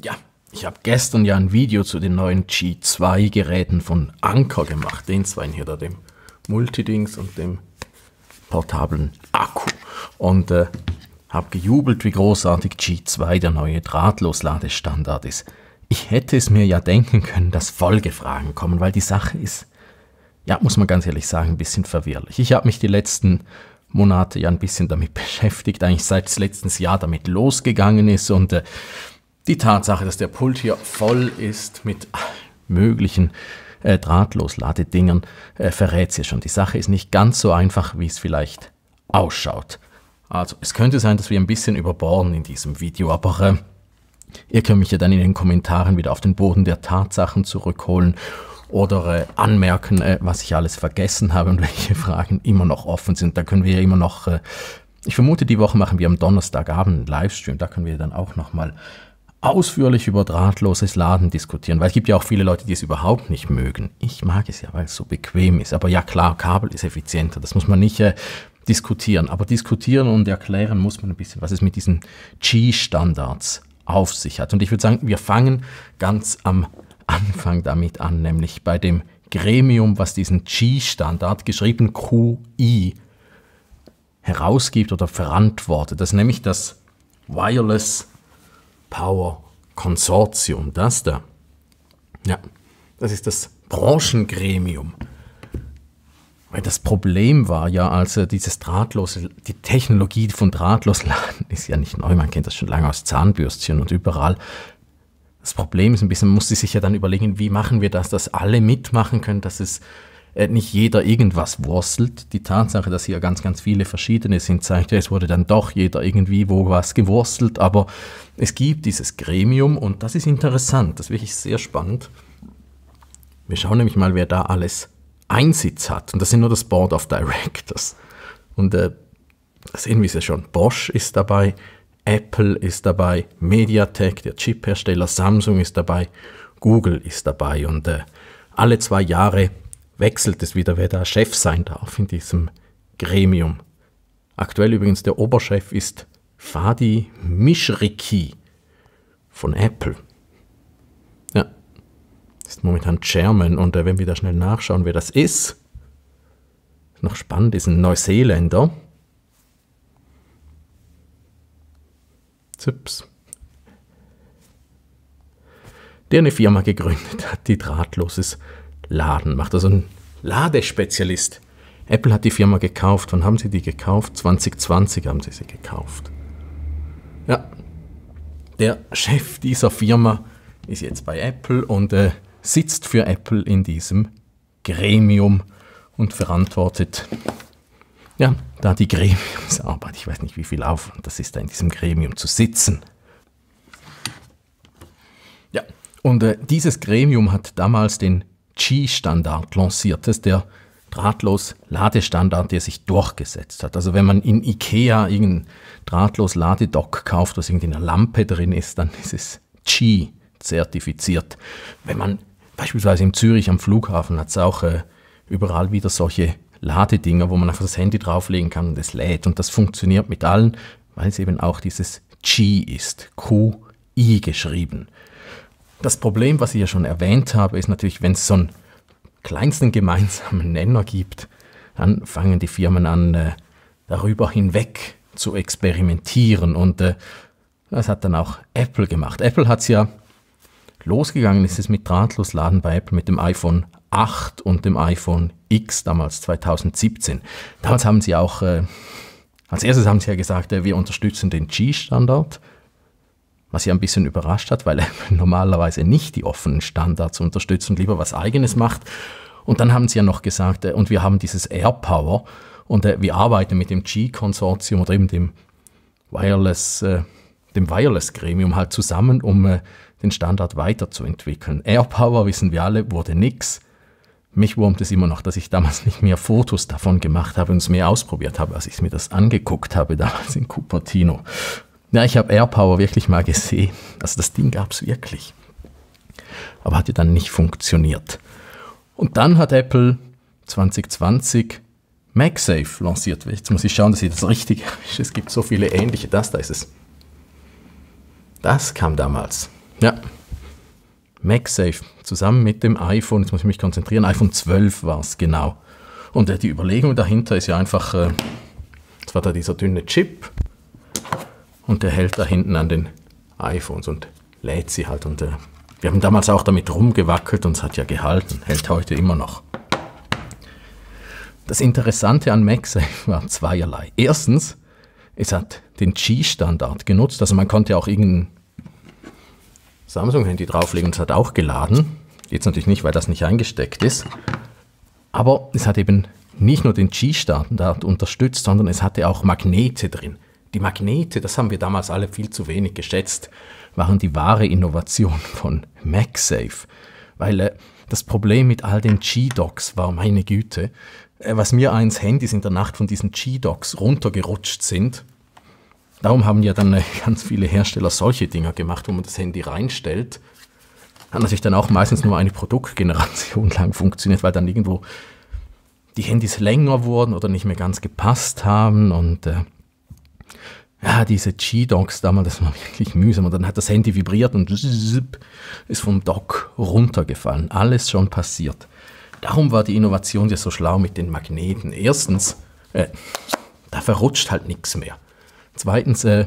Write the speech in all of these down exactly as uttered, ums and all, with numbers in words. Ja, ich habe gestern ja ein Video zu den neuen Qi zwei Geräten von Anker gemacht, den zwei hier, da dem Multidings und dem portablen Akku, und äh, habe gejubelt, wie großartig Qi zwei der neue Drahtlos-Ladestandard ist. Ich hätte es mir ja denken können, dass Folgefragen kommen, weil die Sache ist, ja, muss man ganz ehrlich sagen, ein bisschen verwirrlich. Ich habe mich die letzten Monate ja ein bisschen damit beschäftigt, eigentlich seit letztes Jahr damit losgegangen ist, und äh, die Tatsache, dass der Pult hier voll ist mit möglichen äh, Drahtlos-Ladedingern, äh, verrät sie schon. Die Sache ist nicht ganz so einfach, wie es vielleicht ausschaut. Also, es könnte sein, dass wir ein bisschen überbohren in diesem Video, aber äh, ihr könnt mich ja dann in den Kommentaren wieder auf den Boden der Tatsachen zurückholen oder äh, anmerken, äh, was ich alles vergessen habe und welche Fragen immer noch offen sind. Da können wir ja immer noch, äh, ich vermute, die Woche machen wir am Donnerstagabend einen Livestream, da können wir dann auch nochmal ausführlich über drahtloses Laden diskutieren, weil es gibt ja auch viele Leute, die es überhaupt nicht mögen. Ich mag es ja, weil es so bequem ist. Aber ja klar, Kabel ist effizienter, das muss man nicht äh, diskutieren. Aber diskutieren und erklären muss man ein bisschen, was es mit diesen Qi-Standards auf sich hat. Und ich würde sagen, wir fangen ganz am Anfang damit an, nämlich bei dem Gremium, was diesen Qi-Standard, geschrieben Q I, herausgibt oder verantwortet. Das ist nämlich das Wireless Power Consortium, das da. Ja, das ist das Branchengremium. Weil das Problem war ja, also dieses drahtlose, die Technologie von Drahtlosladen ist ja nicht neu, man kennt das schon lange aus Zahnbürstchen und überall. Das Problem ist ein bisschen, man muss sich ja dann überlegen, wie machen wir das, dass alle mitmachen können, dass es äh, nicht jeder irgendwas wurstelt. Die Tatsache, dass hier ganz, ganz viele verschiedene sind, zeigt ja, es wurde dann doch jeder irgendwie wo was gewurstelt, aber es gibt dieses Gremium und das ist interessant, das ist wirklich sehr spannend. Wir schauen nämlich mal, wer da alles Einsitz hat, und das sind nur das Board of Directors. Und äh, das sehen wir ja schon, Bosch ist dabei, Apple ist dabei, Mediatek, der Chiphersteller, Samsung ist dabei, Google ist dabei, und äh, alle zwei Jahre wechselt es wieder, wer da Chef sein darf in diesem Gremium. Aktuell übrigens der Oberchef ist Fadi Mishriki von Apple. Ja, ist momentan Chairman, und äh, wenn wir da schnell nachschauen, wer das ist, ist noch spannend, ist ein Neuseeländer. Zips. Der eine Firma gegründet hat, die drahtloses Laden macht, also ein Ladespezialist. Apple hat die Firma gekauft. Wann haben sie die gekauft? zwanzig zwanzig haben sie sie gekauft. Ja, der Chef dieser Firma ist jetzt bei Apple und äh, sitzt für Apple in diesem Gremium und verantwortet ja, da die Gremiumsarbeit. Ich weiß nicht, wie viel Aufwand das ist, da in diesem Gremium zu sitzen. Ja, und äh, dieses Gremium hat damals den Qi-Standard lanciert. Das ist der Drahtlos-Ladestandard, der sich durchgesetzt hat. Also wenn man in Ikea irgendein Drahtlos-Ladedock kauft, was irgendeine Lampe drin ist, dann ist es Qi zertifiziert. Wenn man beispielsweise in Zürich am Flughafen hat es auch äh, überall wieder solche Ladedinger, wo man einfach das Handy drauflegen kann und es lädt. Und das funktioniert mit allen, weil es eben auch dieses Qi ist. Q I geschrieben. Das Problem, was ich ja schon erwähnt habe, ist natürlich, wenn es so einen kleinsten gemeinsamen Nenner gibt, dann fangen die Firmen an, äh, darüber hinweg zu experimentieren. Und äh, das hat dann auch Apple gemacht. Apple hat es ja losgegangen, ist es mit Drahtlosladen bei Apple mit dem iPhone acht und dem iPhone X, damals zweitausendsiebzehn. Damals haben sie auch, äh, als erstes haben sie ja gesagt, äh, wir unterstützen den Qi-Standard, was sie ein bisschen überrascht hat, weil Apple normalerweise nicht die offenen Standards unterstützt und lieber was Eigenes macht. Und dann haben sie ja noch gesagt, äh, und wir haben dieses AirPower und äh, wir arbeiten mit dem Qi-Konsortium oder eben dem Wireless, äh, dem Wireless-Gremium halt zusammen, um äh, den Standard weiterzuentwickeln. AirPower, wissen wir alle, wurde nix. Mich wurmt es immer noch, dass ich damals nicht mehr Fotos davon gemacht habe und es mehr ausprobiert habe, als ich mir das angeguckt habe damals in Cupertino. Ja, ich habe AirPower wirklich mal gesehen. Also das Ding gab es wirklich. Aber hat ja dann nicht funktioniert. Und dann hat Apple zwanzig zwanzig MagSafe lanciert. Jetzt muss ich schauen, dass ich das richtig erwische. Es gibt so viele ähnliche. Das da ist es. Das kam damals. Ja. MagSafe, zusammen mit dem iPhone, jetzt muss ich mich konzentrieren, iPhone zwölf war es, genau. Und äh, die Überlegung dahinter ist ja einfach, äh, das war da dieser dünne Chip und der hält da hinten an den iPhones und lädt sie halt. Und äh, wir haben damals auch damit rumgewackelt und es hat ja gehalten, hält heute immer noch. Das Interessante an MagSafe war zweierlei. Erstens, es hat den Qi-Standard genutzt, also man konnte auch irgendeinen Samsung-Handy drauflegen und es hat auch geladen. Jetzt natürlich nicht, weil das nicht eingesteckt ist. Aber es hat eben nicht nur den Qi-Standard unterstützt, sondern es hatte auch Magnete drin. Die Magnete, das haben wir damals alle viel zu wenig geschätzt, waren die wahre Innovation von MagSafe. Weil äh, das Problem mit all den Qi-Docs war, meine Güte, äh, was mir eins Handys in der Nacht von diesen Qi-Docs runtergerutscht sind. Darum haben ja dann ganz viele Hersteller solche Dinger gemacht, wo man das Handy reinstellt. Hat natürlich dann auch meistens nur eine Produktgeneration lang funktioniert, weil dann irgendwo die Handys länger wurden oder nicht mehr ganz gepasst haben. Und äh, ja, diese Qi-Docs damals, das war wirklich mühsam. Und dann hat das Handy vibriert und ist vom Dock runtergefallen. Alles schon passiert. Darum war die Innovation ja so schlau mit den Magneten. Erstens, äh, da verrutscht halt nichts mehr. Zweitens, äh,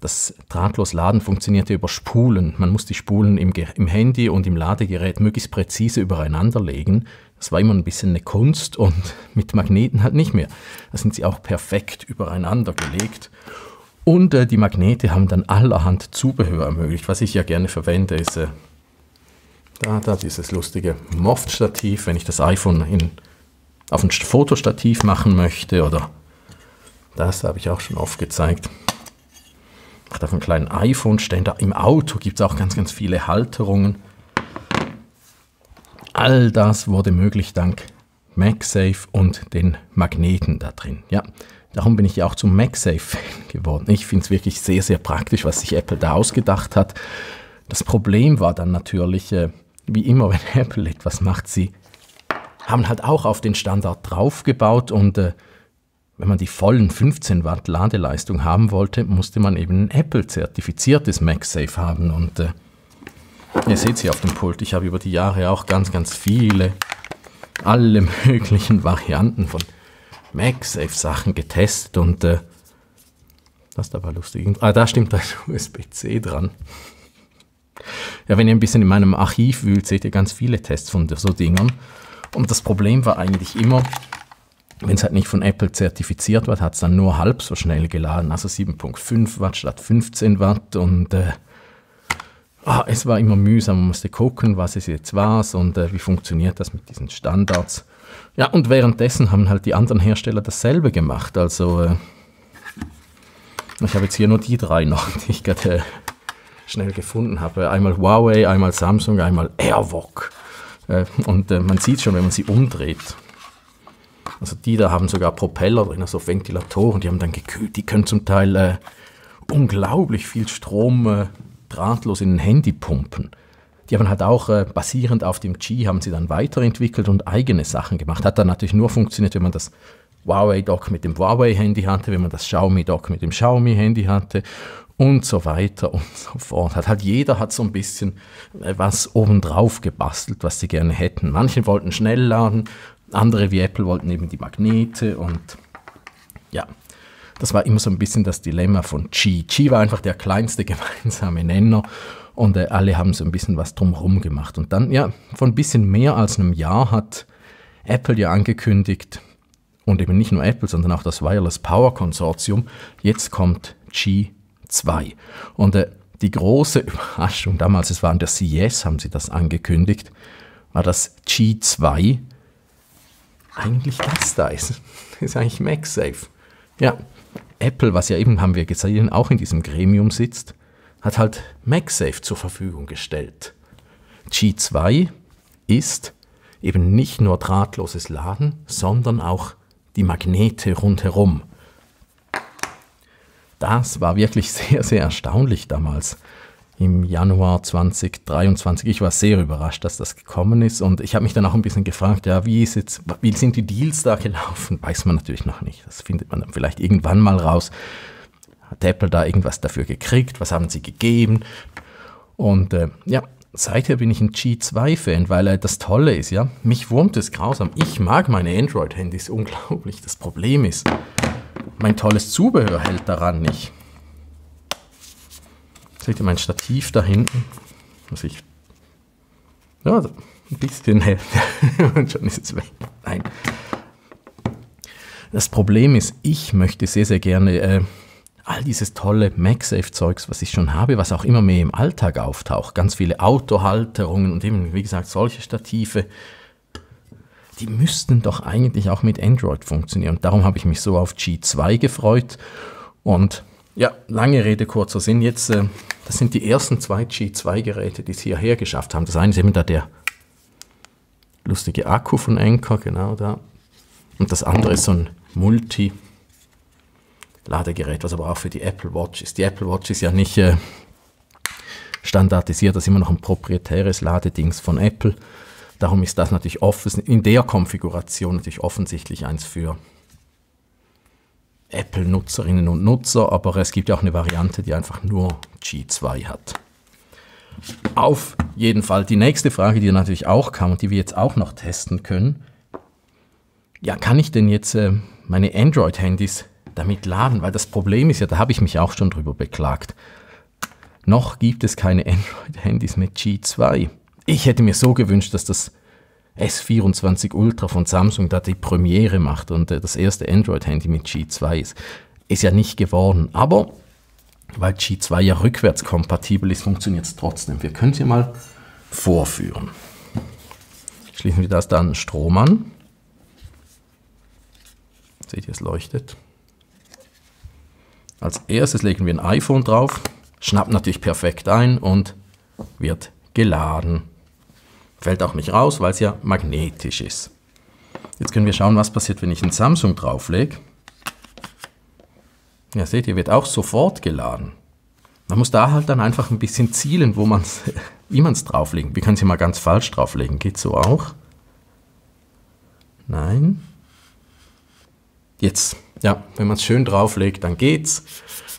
das drahtlos Laden funktionierte über Spulen. Man muss die Spulen im, im Handy und im Ladegerät möglichst präzise übereinander legen. Das war immer ein bisschen eine Kunst und mit Magneten halt nicht mehr. Da sind sie auch perfekt übereinander gelegt. Und äh, die Magnete haben dann allerhand Zubehör ermöglicht. Was ich ja gerne verwende, ist äh, da, da dieses lustige Moft-Stativ, wenn ich das iPhone in, auf ein Fotostativ machen möchte oder... Das habe ich auch schon oft gezeigt. Ich mache da einen kleinen iPhone-Ständer. Im Auto gibt es auch ganz, ganz viele Halterungen. All das wurde möglich dank MagSafe und den Magneten da drin. Ja, darum bin ich ja auch zum MagSafe-Fan geworden. Ich finde es wirklich sehr, sehr praktisch, was sich Apple da ausgedacht hat. Das Problem war dann natürlich, äh, wie immer, wenn Apple etwas macht, sie haben halt auch auf den Standard draufgebaut und... Äh, Wenn man die vollen fünfzehn Watt Ladeleistung haben wollte, musste man eben ein Apple-zertifiziertes MagSafe haben. Und äh, ihr seht es hier auf dem Pult, ich habe über die Jahre auch ganz, ganz viele, alle möglichen Varianten von MagSafe-Sachen getestet. Und äh, das ist aber lustig. Ah, da stimmt das U S B C dran. Ja, wenn ihr ein bisschen in meinem Archiv wühlt, seht ihr ganz viele Tests von so Dingern. Und das Problem war eigentlich immer... Wenn es halt nicht von Apple zertifiziert wird, hat es dann nur halb so schnell geladen, also sieben Komma fünf Watt statt fünfzehn Watt. Und äh, oh, es war immer mühsam, man musste gucken, was es jetzt war und äh, wie funktioniert das mit diesen Standards. Ja, und währenddessen haben halt die anderen Hersteller dasselbe gemacht. Also äh, ich habe jetzt hier nur die drei noch, die ich gerade äh, schnell gefunden habe. Einmal Huawei, einmal Samsung, einmal Airwog. Äh, und äh, man sieht schon, wenn man sie umdreht. Also die da haben sogar Propeller drin, also Ventilatoren, die haben dann gekühlt. Die können zum Teil äh, unglaublich viel Strom äh, drahtlos in ein Handy pumpen. Die haben halt auch, äh, basierend auf dem Qi, haben sie dann weiterentwickelt und eigene Sachen gemacht. Hat dann natürlich nur funktioniert, wenn man das Huawei-Dock mit dem Huawei-Handy hatte, wenn man das Xiaomi-Dock mit dem Xiaomi-Handy hatte und so weiter und so fort. Hat halt jeder hat so ein bisschen äh, was obendrauf gebastelt, was sie gerne hätten. Manche wollten schnell laden, andere wie Apple wollten eben die Magnete und ja, das war immer so ein bisschen das Dilemma von Qi. Qi war einfach der kleinste gemeinsame Nenner und äh, alle haben so ein bisschen was drumherum gemacht. Und dann, ja, vor ein bisschen mehr als einem Jahr hat Apple ja angekündigt, und eben nicht nur Apple, sondern auch das Wireless Power Consortium, jetzt kommt Qi zwei. Und äh, die große Überraschung damals, es war an der C E S, haben sie das angekündigt, war das Qi zwei. Eigentlich das da ist. Das ist eigentlich MagSafe. Ja, Apple, was ja eben, haben wir gesehen, auch in diesem Gremium sitzt, hat halt MagSafe zur Verfügung gestellt. Qi zwei ist eben nicht nur drahtloses Laden, sondern auch die Magnete rundherum. Das war wirklich sehr, sehr erstaunlich damals. Im Januar zwanzig dreiundzwanzig. Ich war sehr überrascht, dass das gekommen ist und ich habe mich dann auch ein bisschen gefragt, ja, wie ist jetzt, wie sind die Deals da gelaufen? Weiß man natürlich noch nicht. Das findet man dann vielleicht irgendwann mal raus. Hat Apple da irgendwas dafür gekriegt? Was haben sie gegeben? Und äh, ja, seither bin ich ein Qi zwei Fan, weil äh, das Tolle ist, ja, mich wurmt es grausam. Ich mag meine Android-Handys unglaublich. Das Problem ist, mein tolles Zubehör hält daran nicht. Seht ihr mein Stativ da hinten? Was ich... Ja, also ein bisschen hält. Und schon ist es weg. Nein. Das Problem ist, ich möchte sehr, sehr gerne äh, all dieses tolle MagSafe-Zeugs, was ich schon habe, was auch immer mehr im Alltag auftaucht. Ganz viele Autohalterungen und eben, wie gesagt, solche Stative. Die müssten doch eigentlich auch mit Android funktionieren. Und darum habe ich mich so auf Qi zwei gefreut. Und ja, lange Rede, kurzer Sinn. Jetzt, äh, das sind die ersten zwei Qi zwei Geräte, die es hierher geschafft haben. Das eine ist eben da der lustige Akku von Anker, genau da. Und das andere ist so ein Multi- Ladegerät, was aber auch für die Apple Watch ist. Die Apple Watch ist ja nicht äh, standardisiert, das ist immer noch ein proprietäres Ladedings von Apple. Darum ist das natürlich offen, in der Konfiguration natürlich offensichtlich eins für Apple-Nutzerinnen und Nutzer, aber es gibt ja auch eine Variante, die einfach nur Qi zwei hat. Auf jeden Fall die nächste Frage, die natürlich auch kam und die wir jetzt auch noch testen können. Ja, kann ich denn jetzt äh, meine Android-Handys damit laden, weil das Problem ist ja, da habe ich mich auch schon drüber beklagt. Noch gibt es keine Android-Handys mit Qi zwei. Ich hätte mir so gewünscht, dass das S vierundzwanzig Ultra von Samsung da die Premiere macht und äh, das erste Android-Handy mit Qi zwei ist. Ist ja nicht geworden, aber weil Qi zwei ja rückwärtskompatibel ist, funktioniert es trotzdem. Wir können es hier mal vorführen. Schließen wir das da an den Strom an. Seht ihr, es leuchtet. Als erstes legen wir ein iPhone drauf, schnappt natürlich perfekt ein und wird geladen. Fällt auch nicht raus, weil es ja magnetisch ist. Jetzt können wir schauen, was passiert, wenn ich ein Samsung drauflege. Ja, seht ihr, wird auch sofort geladen. Man muss da halt dann einfach ein bisschen zielen, wo man's, wie man es drauflegen. Wir können es hier mal ganz falsch drauflegen. Geht so auch? Nein. Jetzt. Ja, wenn man es schön drauflegt, dann geht's.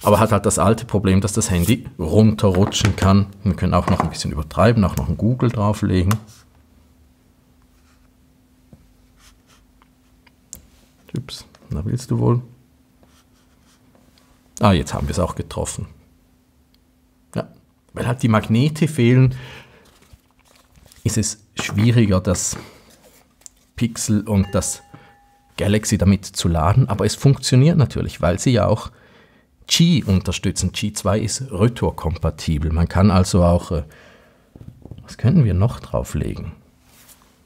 Aber hat halt das alte Problem, dass das Handy runterrutschen kann. Wir können auch noch ein bisschen übertreiben, auch noch ein Google drauflegen. Ups, da willst du wohl. Ah, jetzt haben wir es auch getroffen. Ja, weil halt die Magnete fehlen, ist es schwieriger, das Pixel und das Galaxy damit zu laden, aber es funktioniert natürlich, weil sie ja auch Qi unterstützen. Qi zwei ist retourkompatibel. Man kann also auch, äh, was könnten wir noch drauflegen?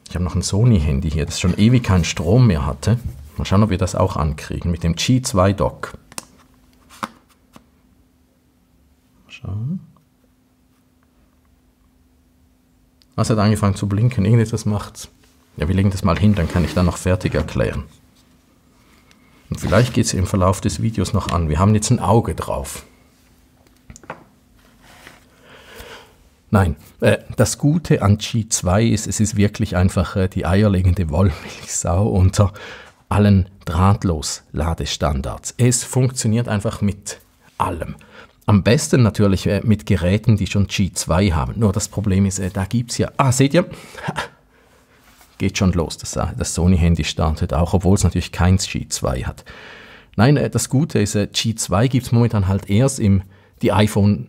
Ich habe noch ein Sony-Handy hier, das schon ewig keinen Strom mehr hatte. Mal schauen, ob wir das auch ankriegen mit dem Qi zwei Dock. Mal schauen. Was hat angefangen zu blinken? Irgendetwas macht's. Ja, wir legen das mal hin, dann kann ich da noch fertig erklären. Und vielleicht geht es im Verlauf des Videos noch an. Wir haben jetzt ein Auge drauf. Nein, äh, das Gute an Qi zwei ist, es ist wirklich einfach äh, die eierlegende Wollmilchsau unter allen Drahtlos-Ladestandards. Es funktioniert einfach mit allem. Am besten natürlich äh, mit Geräten, die schon Qi zwei haben. Nur das Problem ist, äh, da gibt es ja... Ah, seht ihr? Geht schon los, das, das Sony-Handy startet auch, obwohl es natürlich kein Qi zwei hat. Nein, das Gute ist, Qi zwei gibt es momentan halt erst im, die iPhones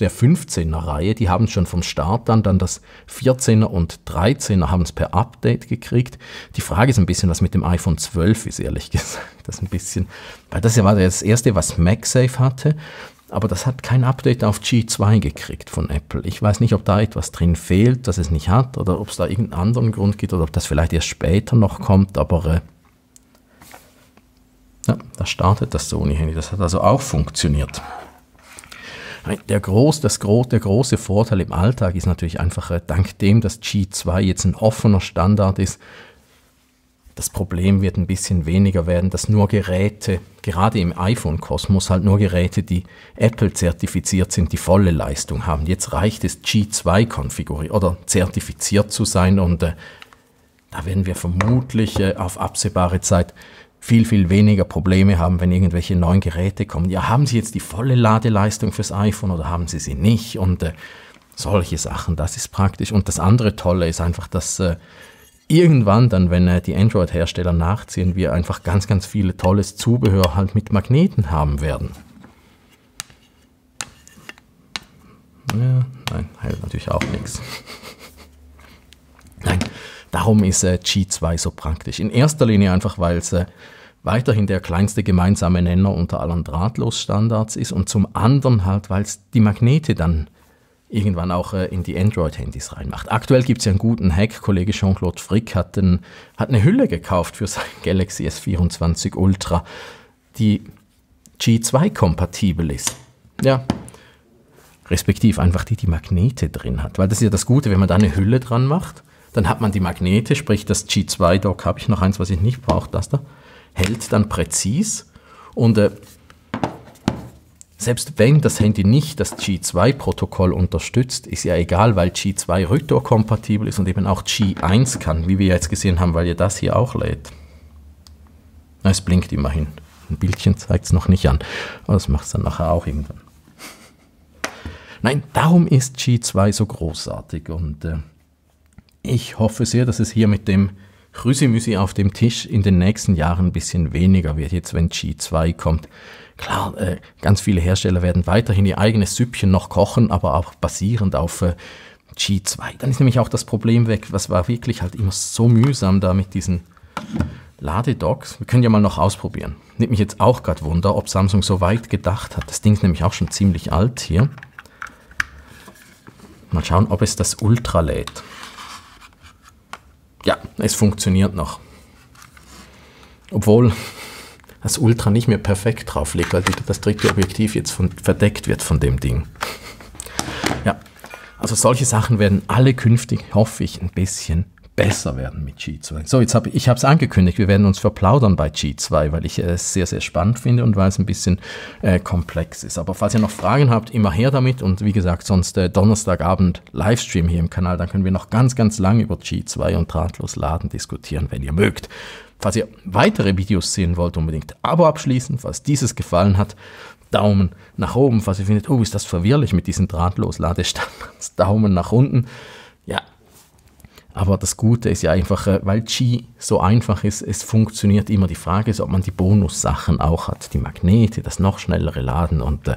der fünfzehner Reihe, die haben es schon vom Start an, dann das vierzehner und dreizehner haben es per Update gekriegt. Die Frage ist ein bisschen, was mit dem iPhone zwölf ist, ehrlich gesagt. Das ein bisschen, weil das ja war das erste, was MagSafe hatte, aber das hat kein Update auf Qi zwei gekriegt von Apple. Ich weiß nicht, ob da etwas drin fehlt, das es nicht hat, oder ob es da irgendeinen anderen Grund gibt, oder ob das vielleicht erst später noch kommt, aber äh, ja, da startet das Sony-Handy. Das hat also auch funktioniert. Der, Groß, das Gro der große Vorteil im Alltag ist natürlich einfach, äh, dank dem, dass Qi zwei jetzt ein offener Standard ist, das Problem wird ein bisschen weniger werden, dass nur Geräte, gerade im iPhone-Kosmos, halt nur Geräte, die Apple-zertifiziert sind, die volle Leistung haben. Jetzt reicht es, Qi zwei konfiguriert oder zertifiziert zu sein und äh, da werden wir vermutlich äh, auf absehbare Zeit viel, viel weniger Probleme haben, wenn irgendwelche neuen Geräte kommen. Ja, haben Sie jetzt die volle Ladeleistung fürs iPhone oder haben Sie sie nicht? Und äh, solche Sachen, das ist praktisch. Und das andere Tolle ist einfach, dass äh, irgendwann dann, wenn äh, die Android-Hersteller nachziehen, wir einfach ganz, ganz viele tolles Zubehör halt mit Magneten haben werden. Ja, nein, hält natürlich auch nichts. Nein, darum ist äh, Qi zwei so praktisch. In erster Linie einfach, weil es äh, weiterhin der kleinste gemeinsame Nenner unter allen Drahtlos-Standards ist und zum anderen halt, weil es die Magnete dann irgendwann auch äh, in die Android-Handys reinmacht. Aktuell gibt es ja einen guten Hack. Kollege Jean-Claude Frick hat, den, hat eine Hülle gekauft für sein Galaxy S vierundzwanzig Ultra, die Qi zwei kompatibel ist. Ja, respektiv einfach die, die Magnete drin hat. Weil das ist ja das Gute, wenn man da eine Hülle dran macht, dann hat man die Magnete, sprich das Qi zwei Dock, habe ich noch eins, was ich nicht brauche, das da, hält dann präzis. Und äh, selbst wenn das Handy nicht das Qi zwei Protokoll unterstützt, ist ja egal, weil Qi zwei Rückdoor kompatibel ist und eben auch Qi eins kann, wie wir jetzt gesehen haben, weil ihr das hier auch lädt. Es blinkt immerhin. Ein Bildchen zeigt es noch nicht an. Aber das macht es dann nachher auch irgendwann. Nein, darum ist Qi zwei so großartig und äh, ich hoffe sehr, dass es hier mit dem Krüsimüsi auf dem Tisch in den nächsten Jahren ein bisschen weniger wird, jetzt wenn Qi zwei kommt. Klar, äh, ganz viele Hersteller werden weiterhin ihr eigenes Süppchen noch kochen, aber auch basierend auf äh, Qi zwei. Dann ist nämlich auch das Problem weg, was war wirklich halt immer so mühsam da mit diesen Ladedocks. Wir können ja mal noch ausprobieren. Nimmt mich jetzt auch gerade Wunder, ob Samsung so weit gedacht hat. Das Ding ist nämlich auch schon ziemlich alt hier. Mal schauen, ob es das Ultra lädt. Ja, es funktioniert noch. Obwohl das Ultra nicht mehr perfekt drauf liegt, weil das dritte Objektiv jetzt von, verdeckt wird von dem Ding. Ja, also solche Sachen werden alle künftig, hoffe ich, ein bisschen besser werden mit Qi zwei. So, jetzt habe ich, ich habe es angekündigt, wir werden uns verplaudern bei Qi zwei, weil ich es sehr, sehr spannend finde und weil es ein bisschen äh, komplex ist. Aber falls ihr noch Fragen habt, immer her damit und wie gesagt, sonst äh, Donnerstagabend Livestream hier im Kanal, dann können wir noch ganz, ganz lange über Qi zwei und drahtlos laden diskutieren, wenn ihr mögt. Falls ihr weitere Videos sehen wollt, unbedingt Abo abschließen, falls dieses gefallen hat. Daumen nach oben, falls ihr findet, oh, ist das verwirrlich mit diesen drahtlos Ladestandards. Daumen nach unten. Ja. Aber das Gute ist ja einfach, weil Qi so einfach ist, es funktioniert immer. Die Frage ist, ob man die Bonussachen auch hat. Die Magnete, das noch schnellere Laden und äh,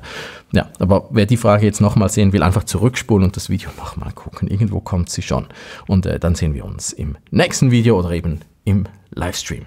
ja, aber wer die Frage jetzt nochmal sehen will, einfach zurückspulen und das Video nochmal gucken. Irgendwo kommt sie schon. Und äh, dann sehen wir uns im nächsten Video oder eben im Livestream.